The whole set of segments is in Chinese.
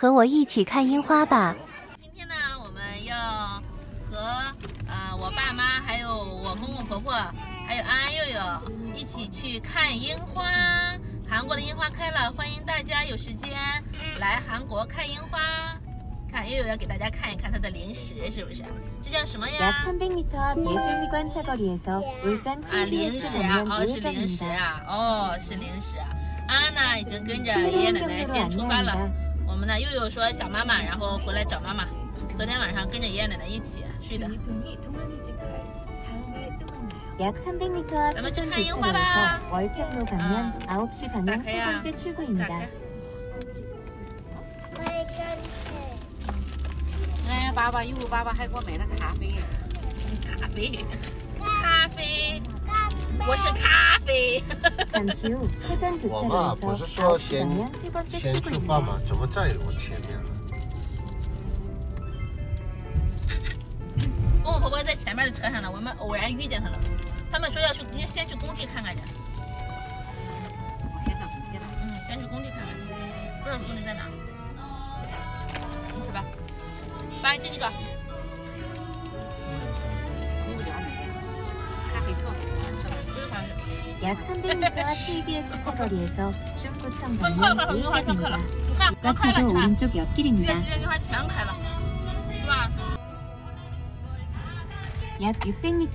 和我一起看樱花吧。今天呢，我们要和我爸妈，还有我公公婆婆，还有安安佑佑一起去看樱花。韩国的樱花开了，欢迎大家有时间来韩国看樱花。看佑佑要给大家看一看他的零食，是不是？这叫什么呀？零食啊，哦是零食啊，哦是零食啊。 安安呢已经跟着爷爷奶奶先出发了，我们呢佑佑说想妈妈，然后回来找妈妈。昨天晚上跟着爷爷奶奶一起睡的。咱们去看樱花吧。打开呀，打开。哎，爸爸，爸爸还给我买了咖啡。咖啡，咖啡。 我是咖啡。我嘛不是说先出发吗？怎么在我前面了？公公婆婆在前面的车上呢，我们偶然遇见他了。他们说要去，先去工地看看去。先去工地看看，不知道工地在哪。是吧？把这个。 약 300m KBS 사거리에서 중구 청방면 예정입니다. 마치도 오른쪽 옆길입니다. 약 600m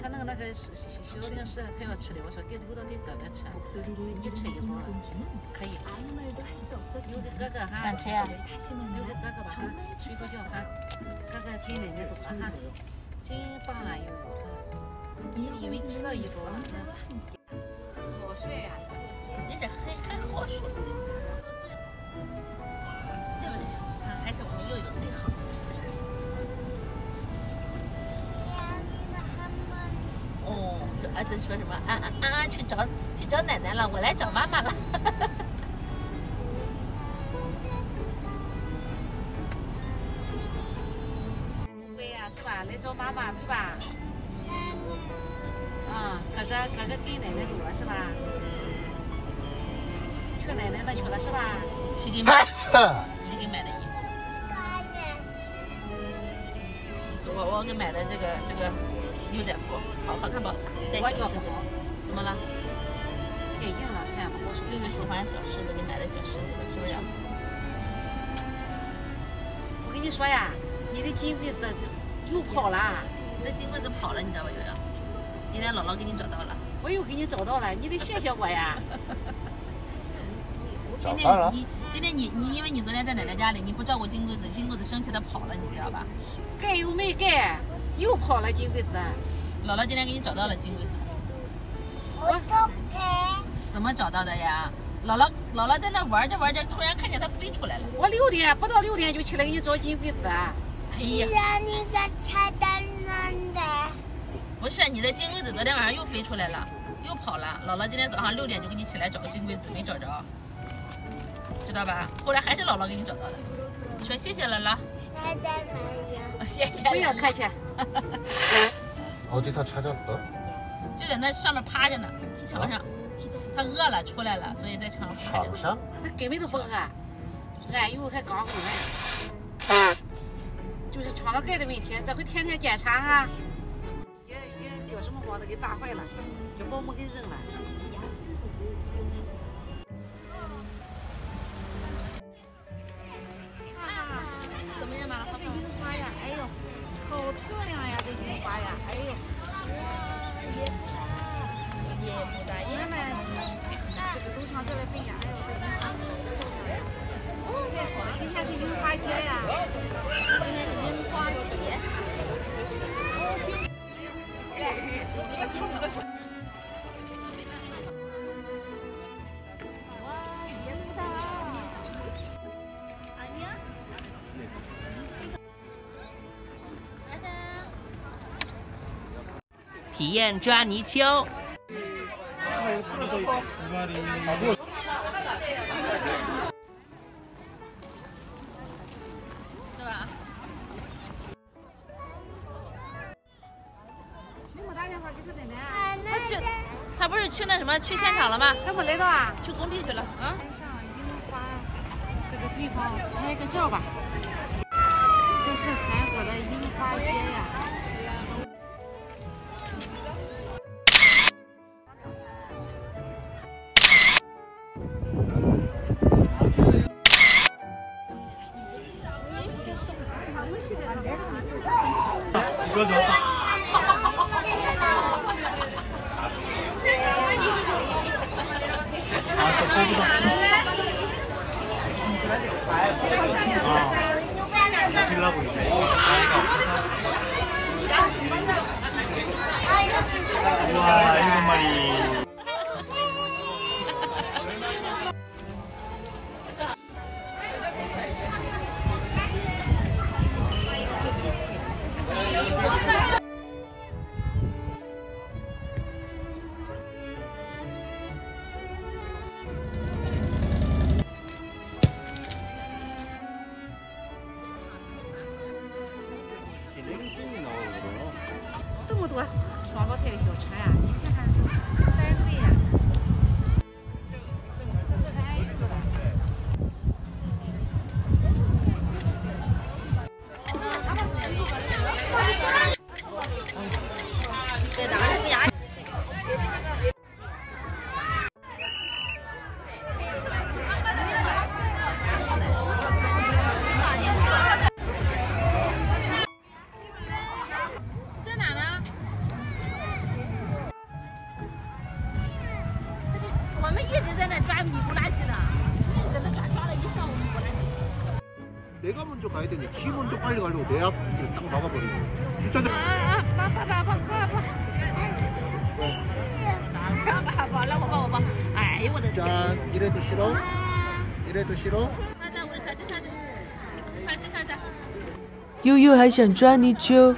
他那个学校那个是陪我吃的，我说给留到给哥哥吃，一吃一锅可以。留给哥哥哈，想吃呀？留给哥哥吧，睡个觉哈。哥哥真的那个吧哈，真棒啊！你以为知道一桌了？好睡呀！你这还好睡，对不对？还是我们佑佑最好。 儿子说什么？安安去找奶奶了，我来找妈妈了。对呀，是吧？来找妈妈，对吧？啊，哥哥跟奶奶走了，是吧？去奶奶那去了，是吧？谁给买？谁给买的衣服？我给买的这个。 牛仔服，好看不？带小狮子，怎么了？太硬了，穿不好。又是喜欢小狮子，你买的小狮子了，是不是？我跟你说呀，你的金龟子又跑了，你的金龟子跑了，你知道吧，悠悠？今天姥姥给你找到了，我又给你找到了，你得谢谢我呀。今天你因为你昨天在奶奶家里，你不照顾金龟子，金龟子生气的跑了，你知道吧？盖又没盖。 又跑了金龟子，姥姥今天给你找到了金龟子。怎么找到的呀？姥姥在那玩着玩着，突然看见它飞出来了。我6点不到6点就起来给你找金龟子。哎呀，那个菜单上的。不是你的金龟子，昨天晚上又飞出来了，又跑了。姥姥今天早上6点就给你起来找金龟子，没找着，知道吧？后来还是姥姥给你找到的。你说谢谢姥姥。 不要客气。어디서찾았어就在那上面趴着呢，墙上。他饿了出来了，所以在墙上趴着。床上？他根本都不饿，俺又还刚回来。就是肠道钙的问题，这回天天检查哈。爷有什么房子给打坏了，给保姆给扔了。 漂亮呀，这樱花呀，哎呦，也不大，因为这个楼上这个分呀，哎呦，这个樱花太好了，今天是樱花节呀，今天是樱花节。体验抓泥鳅。他不是去那什么去现场了吗？他跑雷到啊？去工地去了啊？山上一定花这个地方拍个照吧。这是韩国的樱花街呀、啊。 와, 일곱 마리. 내가 먼저 가야 되는데 지 먼저 빨리 가려고 내 앞길을 딱 막아버리고 주차장 짠 이래도 싫어? 이래도 싫어? 가자 우리 같이 가자 같이 가자 유유 还想抓泥鳅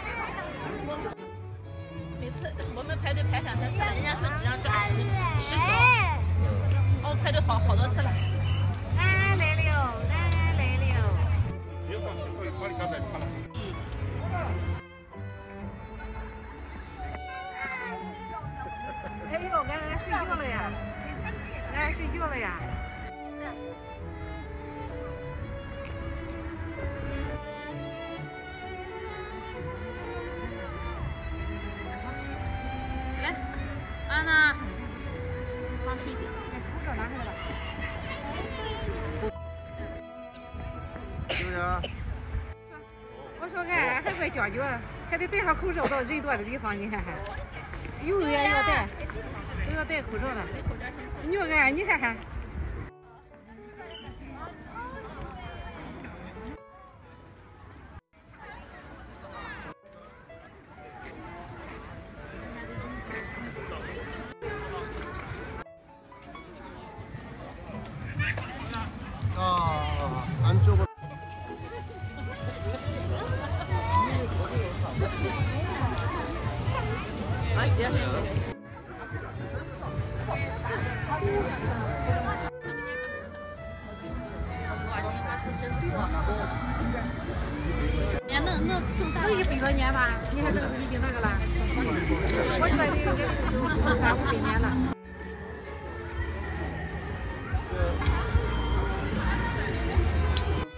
感觉还得戴上口罩到人多的地方，你看看，幼儿园要戴，都要戴口罩了。牛俺，你看看。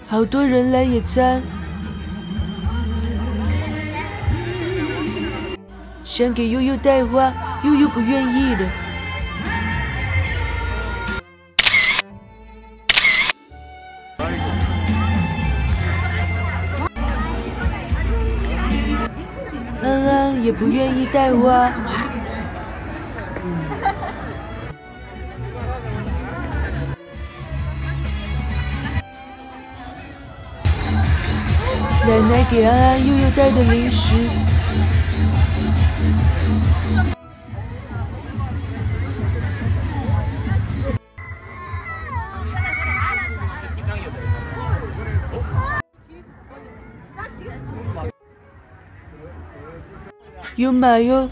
好多人来野餐，想给悠悠带花，悠悠不愿意了。 也不愿意带花。奶奶给安安、悠悠带的零食。有买哟。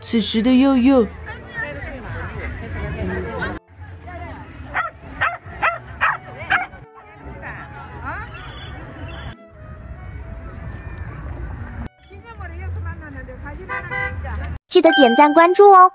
此时的悠悠，记得点赞关注哦。